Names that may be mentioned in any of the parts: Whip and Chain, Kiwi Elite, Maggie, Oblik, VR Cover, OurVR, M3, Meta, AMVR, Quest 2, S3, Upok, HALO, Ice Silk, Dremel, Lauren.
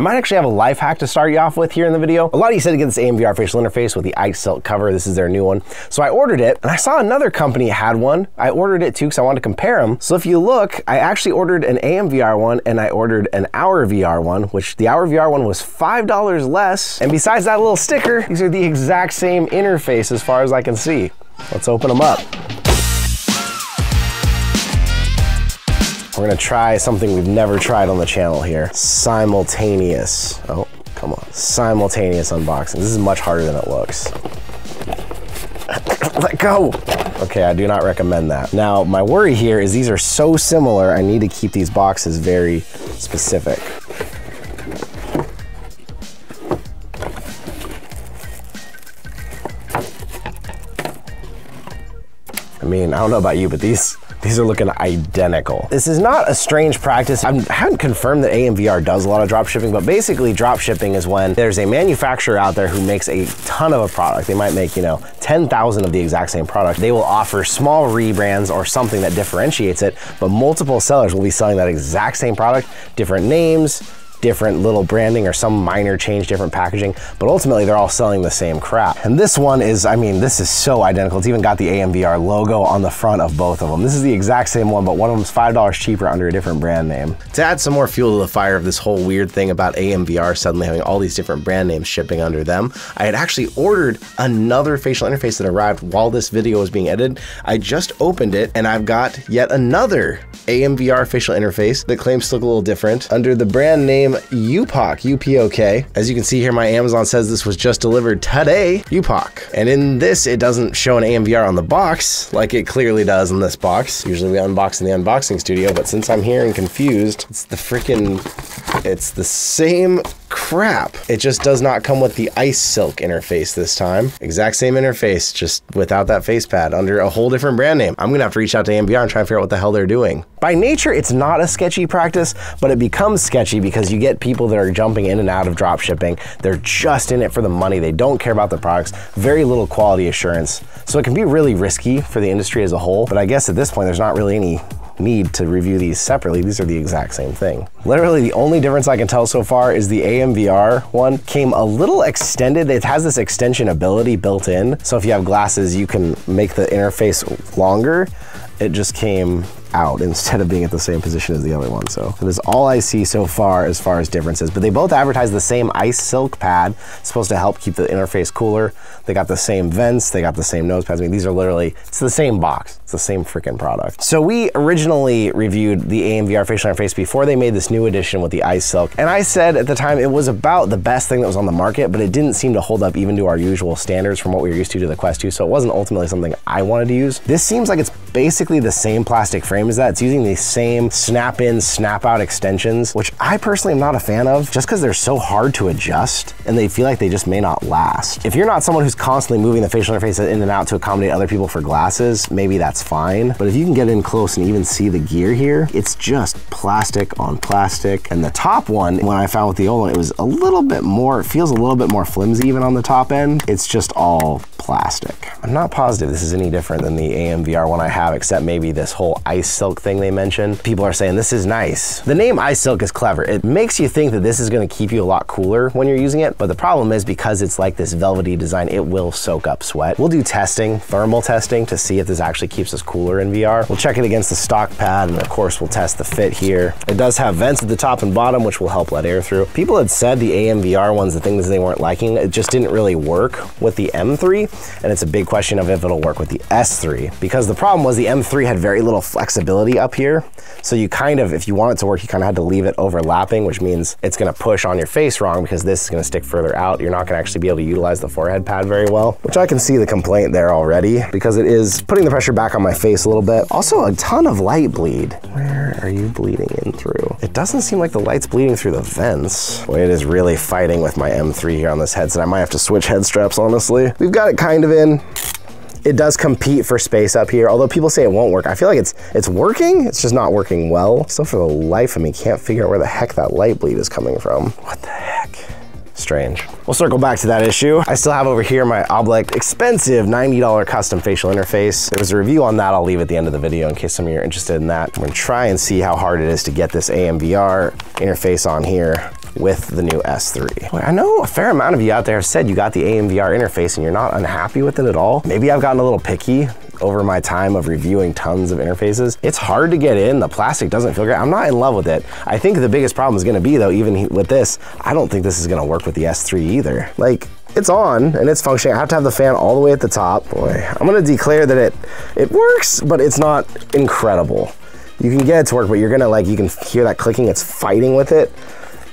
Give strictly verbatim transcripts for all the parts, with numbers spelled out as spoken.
I might actually have a life hack to start you off with here in the video. A lot of you said to get this A M V R facial interface with the ice silk cover. This is their new one. So I ordered it and I saw another company had one. I ordered it too because I wanted to compare them. So if you look, I actually ordered an A M V R one and I ordered an OurVR one, which the OurVR one was five dollars less. And besides that little sticker, these are the exact same interface as far as I can see. Let's open them up. We're gonna try something we've never tried on the channel here. Simultaneous, oh, come on. Simultaneous unboxing. This is much harder than it looks. Let go. Okay, I do not recommend that. Now, my worry here is these are so similar, I need to keep these boxes very specific. I mean, I don't know about you, but these, These are looking identical. This is not a strange practice. I'm, I haven't confirmed that A M V R does a lot of drop shipping, but basically drop shipping is when there's a manufacturer out there who makes a ton of a product. They might make, you know, ten thousand of the exact same product. They will offer small rebrands or something that differentiates it, but multiple sellers will be selling that exact same product, different names, different little branding or some minor change, different packaging, but ultimately they're all selling the same crap. And this one is, I mean, this is so identical. It's even got the A M V R logo on the front of both of them. This is the exact same one, but one of them is five dollars cheaper under a different brand name. To add some more fuel to the fire of this whole weird thing about A M V R suddenly having all these different brand names shipping under them, I had actually ordered another facial interface that arrived while this video was being edited. I just opened it and I've got yet another A M V R facial interface that claims to look a little different under the brand name Upok, U P O K. As you can see here, my Amazon says this was just delivered today, Upok. And in this, it doesn't show an A M V R on the box like it clearly does in this box. Usually we unbox in the unboxing studio, but since I'm here and confused, it's the freaking, it's the same crap. It just does not come with the ice silk interface this time. Exact same interface, just without that face pad under a whole different brand name. I'm gonna have to reach out to A M V R and try and figure out what the hell they're doing. By nature, it's not a sketchy practice, but it becomes sketchy because you get people that are jumping in and out of drop shipping. They're just in it for the money. They don't care about the products, very little quality assurance. So it can be really risky for the industry as a whole, but I guess at this point, there's not really any need to review these separately. These are the exact same thing. Literally the only difference I can tell so far is the A M V R one came a little extended. It has this extension ability built in. So if you have glasses, you can make the interface longer. It just came out instead of being at the same position as the other one. So that is all I see so far as far as differences, but they both advertise the same ice silk pad. It's supposed to help keep the interface cooler. They got the same vents, they got the same nose pads. I mean, these are literally, it's the same box. It's the same freaking product. So we originally reviewed the A M V R facial interface before they made this new edition with the ice silk. And I said at the time it was about the best thing that was on the market, but it didn't seem to hold up even to our usual standards from what we were used to to the Quest two. So it wasn't ultimately something I wanted to use. This seems like it's basically the same plastic frame as that. It's using the same snap-in, snap-out extensions, which I personally am not a fan of just because they're so hard to adjust and they feel like they just may not last. If you're not someone who's constantly moving the facial interface in and out to accommodate other people for glasses, maybe that's fine. But if you can get in close and even see the gear here, it's just plastic on plastic. And the top one, when I found with the old one, it was a little bit more, it feels a little bit more flimsy even on the top end. It's just all plastic. I'm not positive this is any different than the A M V R one I have, except maybe this whole ice silk thing they mentioned. People are saying this is nice. The name ice silk is clever. It makes you think that this is going to keep you a lot cooler when you're using it, but the problem is because it's like this velvety design, it will soak up sweat. We'll do testing, thermal testing, to see if this actually keeps us cooler in V R. We'll check it against the stock pad, and of course we'll test the fit here. It does have vents at the top and bottom, which will help let air through. People had said the A M V R one's the thing that they weren't liking. It just didn't really work with the M three, and it's a big question of if it'll work with the S three, because the problem was the M three had very little flexibility up here. So you kind of, if you want it to work, you kind of had to leave it overlapping, which means it's going to push on your face wrong because this is going to stick further out. You're not going to actually be able to utilize the forehead pad very well, which I can see the complaint there already because it is putting the pressure back on my face a little bit. Also a ton of light bleed. Where are you bleeding in through? It doesn't seem like the light's bleeding through the vents. Boy, it is really fighting with my M three here on this headset. I might have to switch head straps, honestly. We've got it kind of in. It does compete for space up here, although people say it won't work. I feel like it's it's working, it's just not working well. Still for the life of me, can't figure out where the heck that light bleed is coming from. What the heck? Strange. We'll circle back to that issue. I still have over here my Oblik expensive ninety dollar custom facial interface. There was a review on that I'll leave at the end of the video in case some of you are interested in that. I'm gonna try and see how hard it is to get this A M V R interface on here. with the new S three. I know a fair amount of you out there have said you got the A M V R interface and you're not unhappy with it at all. Maybe I've gotten a little picky over my time of reviewing tons of interfaces. It's hard to get in, the plastic doesn't feel great. I'm not in love with it. I think the biggest problem is gonna be though, even with this, I don't think this is gonna work with the S three either. Like, it's on and it's functioning. I have to have the fan all the way at the top. Boy, I'm gonna declare that it, it works, but it's not incredible. You can get it to work, but you're gonna like, you can hear that clicking, it's fighting with it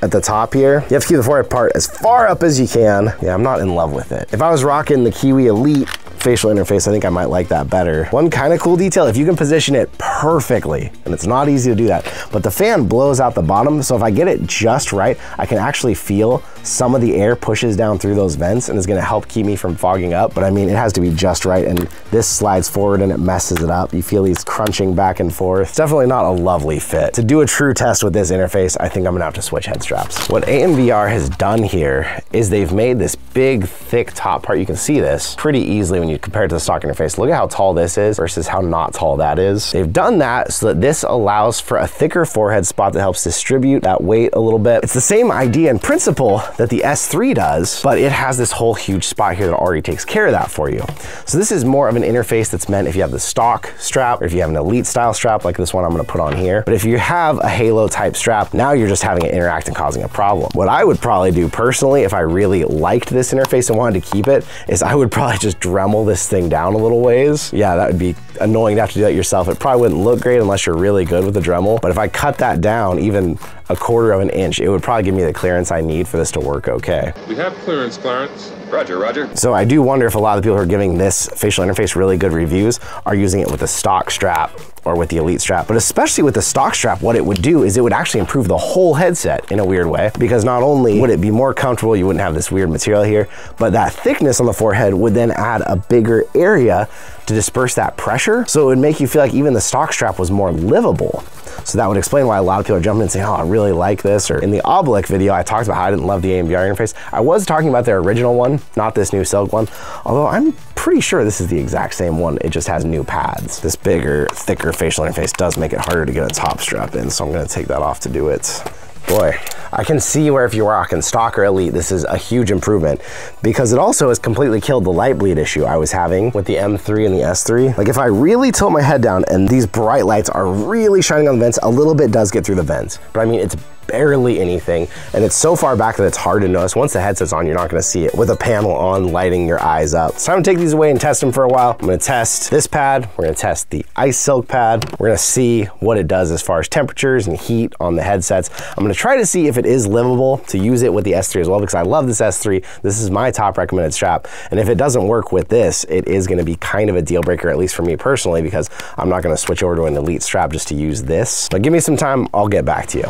at the top here. You have to keep the forehead part as far up as you can. Yeah, I'm not in love with it. If I was rocking the Kiwi Elite facial interface, I think I might like that better. One kind of cool detail, if you can position it perfectly, and it's not easy to do that, but the fan blows out the bottom, so if I get it just right, I can actually feel some of the air pushes down through those vents and is gonna help keep me from fogging up, but I mean, it has to be just right, and this slides forward and it messes it up. You feel these crunching back and forth. It's definitely not a lovely fit. To do a true test with this interface, I think I'm gonna have to switch head straps. What A M V R has done here is they've made this big, thick top part. You can see this pretty easily when you compare it to the stock interface. Look at how tall this is versus how not tall that is. They've done that so that this allows for a thicker forehead spot that helps distribute that weight a little bit. It's the same idea in principle that the S three does, but it has this whole huge spot here that already takes care of that for you. So this is more of an interface that's meant if you have the stock strap or if you have an Elite style strap like this one I'm gonna put on here. But if you have a halo type strap, now you're just having it interact and causing a problem. What I would probably do personally, if I really liked this interface and wanted to keep it, is I would probably just Dremel this thing down a little ways. Yeah, that would be annoying to have to do that yourself. It probably wouldn't look great unless you're really good with the Dremel, but if I cut that down even a quarter of an inch, it would probably give me the clearance I need for this to work okay. We have clearance, Clarence. Roger, roger. So I do wonder if a lot of the people who are giving this facial interface really good reviews are using it with a stock strap or with the Elite strap, but especially with the stock strap, what it would do is it would actually improve the whole headset in a weird way, because not only would it be more comfortable, you wouldn't have this weird material here, but that thickness on the forehead would then add a bigger area to disperse that pressure. So it would make you feel like even the stock strap was more livable. So that would explain why a lot of people are jumping and saying, oh, I really like this. Or in the Oblik video, I talked about how I didn't love the A M V R interface. I was talking about their original one, not this new silk one. Although I'm pretty sure this is the exact same one. It just has new pads. This bigger, thicker facial interface does make it harder to get a top strap in. So I'm gonna take that off to do it. Boy, I can see where if you're rocking stock or Elite, this is a huge improvement, because it also has completely killed the light bleed issue I was having with the M three and the S three. Like if I really tilt my head down and these bright lights are really shining on the vents, a little bit does get through the vents, but I mean, it's barely anything, and it's so far back that it's hard to notice. Once the headset's on, you're not gonna see it with a panel on lighting your eyes up. It's time to take these away and test them for a while. I'm gonna test this pad, we're gonna test the ice silk pad, we're gonna see what it does as far as temperatures and heat on the headsets. I'm gonna try to see if it is livable to use it with the S three as well, because I love this S three. This is my top recommended strap, and if it doesn't work with this, it is gonna be kind of a deal breaker, at least for me personally, because I'm not gonna switch over to an Elite strap just to use this. But give me some time, I'll get back to you.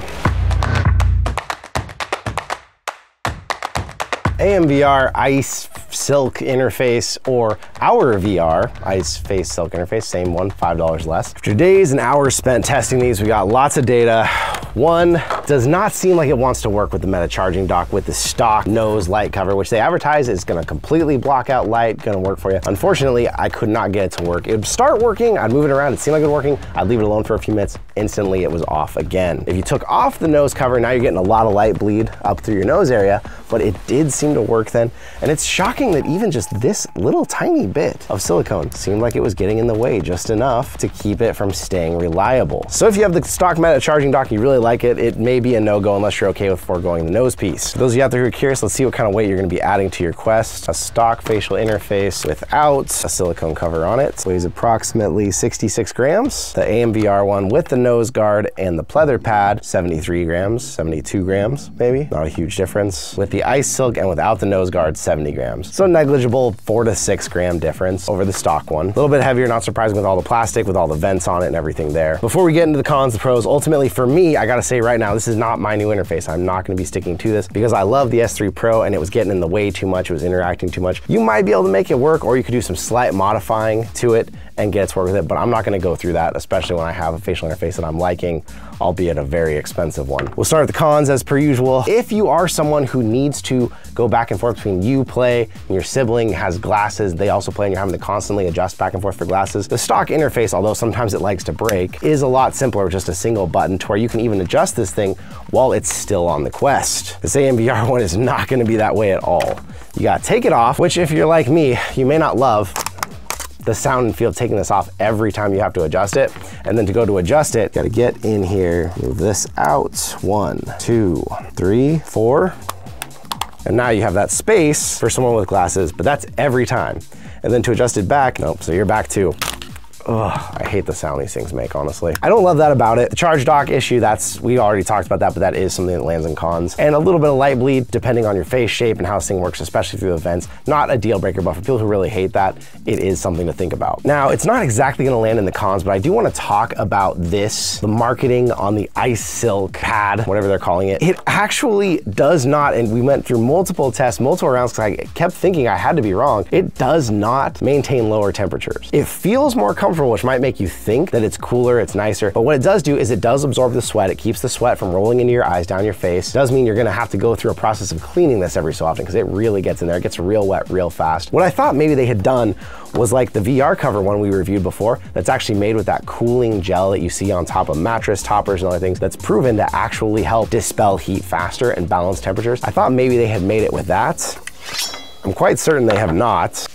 A M V R ice silk interface, or OurVR ice face silk interface, same one, five dollars less. After days and hours spent testing these, we got lots of data. One, does not seem like it wants to work with the Meta charging dock with the stock nose light cover, which they advertise is gonna completely block out light, gonna work for you. Unfortunately, I could not get it to work. It would start working, I'd move it around, it seemed like it was working, I'd leave it alone for a few minutes, instantly it was off again. If you took off the nose cover, now you're getting a lot of light bleed up through your nose area, but it did seem to work then. And it's shocking that even just this little tiny bit of silicone seemed like it was getting in the way just enough to keep it from staying reliable. So if you have the stock Meta charging dock, you really like it, it may be a no-go unless you're okay with foregoing the nose piece. For those of you out there who are curious, let's see what kind of weight you're gonna be adding to your Quest. A stock facial interface without a silicone cover on it weighs approximately sixty-six grams. The A M V R one with the nose guard and the pleather pad, seventy-three grams, seventy-two grams maybe, not a huge difference. With the ice silk and without the nose guard, seventy grams. So negligible four to six gram difference over the stock one. A little bit heavier, not surprising with all the plastic, with all the vents on it and everything there. Before we get into the cons, the pros, ultimately for me, I got to say right now, this is not my new interface. I'm not gonna be sticking to this because I love the S three Pro and it was getting in the way too much. It was interacting too much. You might be able to make it work, or you could do some slight modifying to it and get it to work with it, but I'm not gonna go through that, especially when I have a facial interface that I'm liking, albeit a very expensive one. We'll start with the cons as per usual. If you are someone who needs to go back and forth between you play and your sibling has glasses, they also play, and you're having to constantly adjust back and forth for glasses, the stock interface, although sometimes it likes to break, is a lot simpler with just a single button to where you can even adjust this thing while it's still on the Quest. This A M V R one is not gonna be that way at all. You gotta take it off, which if you're like me, you may not love the sound and feel taking this off every time you have to adjust it. And then to go to adjust it, gotta get in here, move this out, one, two, three, four. And now you have that space for someone with glasses, but that's every time. And then to adjust it back, nope, so you're back to, ugh, I hate the sound these things make, honestly. I don't love that about it. The charge dock issue, that's, we already talked about that, but that is something that lands in cons. And a little bit of light bleed, depending on your face shape and how this thing works, especially through the vents. Not a deal breaker, but for people who really hate that, it is something to think about. Now, it's not exactly gonna land in the cons, but I do wanna talk about this, the marketing on the Ice Silk pad, whatever they're calling it. It actually does not, and we went through multiple tests, multiple rounds, because I kept thinking I had to be wrong. It does not maintain lower temperatures. It feels more comfortable, which might make you think that it's cooler, it's nicer, but what it does do is it does absorb the sweat. It keeps the sweat from rolling into your eyes, down your face. It does mean you're gonna have to go through a process of cleaning this every so often because it really gets in there. It gets real wet real fast. What I thought maybe they had done was like the V R cover one we reviewed before, that's actually made with that cooling gel that you see on top of mattress toppers and other things that's proven to actually help dispel heat faster and balance temperatures. I thought maybe they had made it with that. I'm quite certain they have not.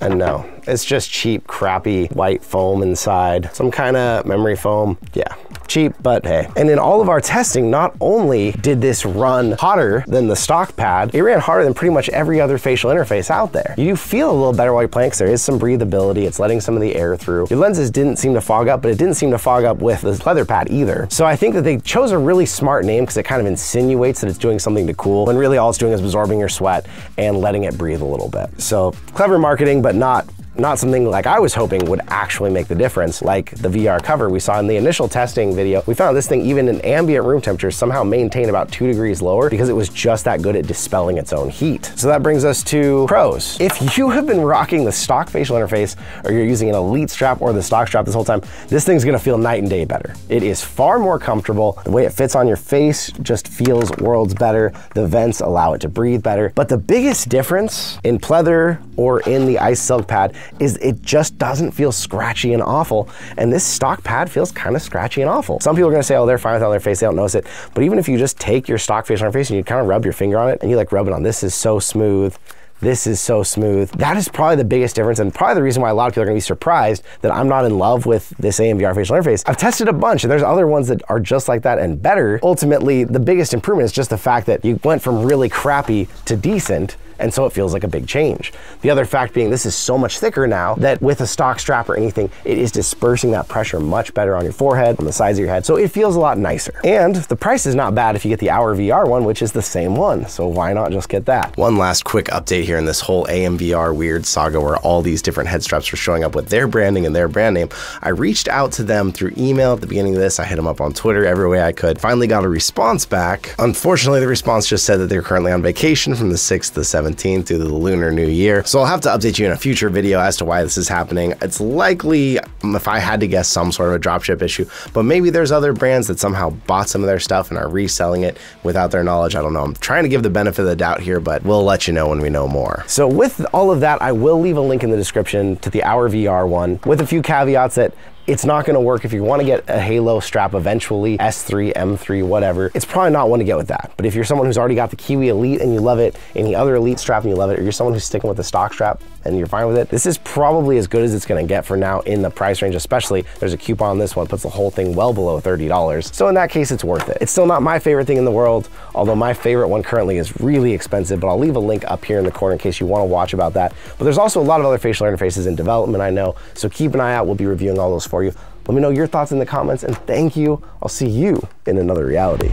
And no, it's just cheap, crappy white foam inside. Some kind of memory foam, yeah. Cheap, but hey. And in all of our testing, not only did this run hotter than the stock pad, it ran hotter than pretty much every other facial interface out there. You do feel a little better while you're playing because there is some breathability. It's letting some of the air through. Your lenses didn't seem to fog up, but it didn't seem to fog up with this leather pad either. So I think that they chose a really smart name because it kind of insinuates that it's doing something to cool when really all it's doing is absorbing your sweat and letting it breathe a little bit. So clever marketing, but not Not something like I was hoping would actually make the difference. Like the V R cover we saw in the initial testing video, we found this thing even in ambient room temperature somehow maintained about two degrees lower because it was just that good at dispelling its own heat. So that brings us to pros. If you have been rocking the stock facial interface or you're using an Elite strap or the stock strap this whole time, this thing's gonna feel night and day better. It is far more comfortable. The way it fits on your face just feels worlds better. The vents allow it to breathe better. But the biggest difference in pleather or in the Ice Silk pad is it just doesn't feel scratchy and awful. And this stock pad feels kind of scratchy and awful. Some people are gonna say, oh, they're fine with it on their face, they don't notice it. But even if you just take your stock facial interface and you kind of rub your finger on it and you like rub it on, this is so smooth. This is so smooth. That is probably the biggest difference and probably the reason why a lot of people are gonna be surprised that I'm not in love with this A M V R facial interface. I've tested a bunch and there's other ones that are just like that and better. Ultimately, the biggest improvement is just the fact that you went from really crappy to decent, and so it feels like a big change. The other fact being this is so much thicker now that with a stock strap or anything, it is dispersing that pressure much better on your forehead, on the sides of your head, so it feels a lot nicer. And the price is not bad if you get the OurVR one, which is the same one, so why not just get that? One last quick update here in this whole A M V R weird saga where all these different head straps were showing up with their branding and their brand name. I reached out to them through email at the beginning of this, I hit them up on Twitter, every way I could. Finally got a response back. Unfortunately, the response just said that they're currently on vacation from the sixth to the seventeenth through the Lunar New Year. So I'll have to update you in a future video as to why this is happening. It's likely, if I had to guess, some sort of a dropship issue, but maybe there's other brands that somehow bought some of their stuff and are reselling it without their knowledge. I don't know. I'm trying to give the benefit of the doubt here, but we'll let you know when we know more. So with all of that, I will leave a link in the description to the OurVR one with a few caveats that it's not gonna work if you wanna get a Halo strap eventually, S three, M three, whatever. It's probably not one to get with that. But if you're someone who's already got the Kiwi Elite and you love it, any other Elite strap and you love it, or you're someone who's sticking with the stock strap and you're fine with it, this is probably as good as it's gonna get for now in the price range, especially there's a coupon on this one, puts the whole thing well below thirty dollars. So in that case, it's worth it. It's still not my favorite thing in the world, although my favorite one currently is really expensive, but I'll leave a link up here in the corner in case you wanna watch about that. But there's also a lot of other facial interfaces in development, I know, so keep an eye out, we'll be reviewing all those for you. Let me know your thoughts in the comments, and thank you. I'll see you in another reality.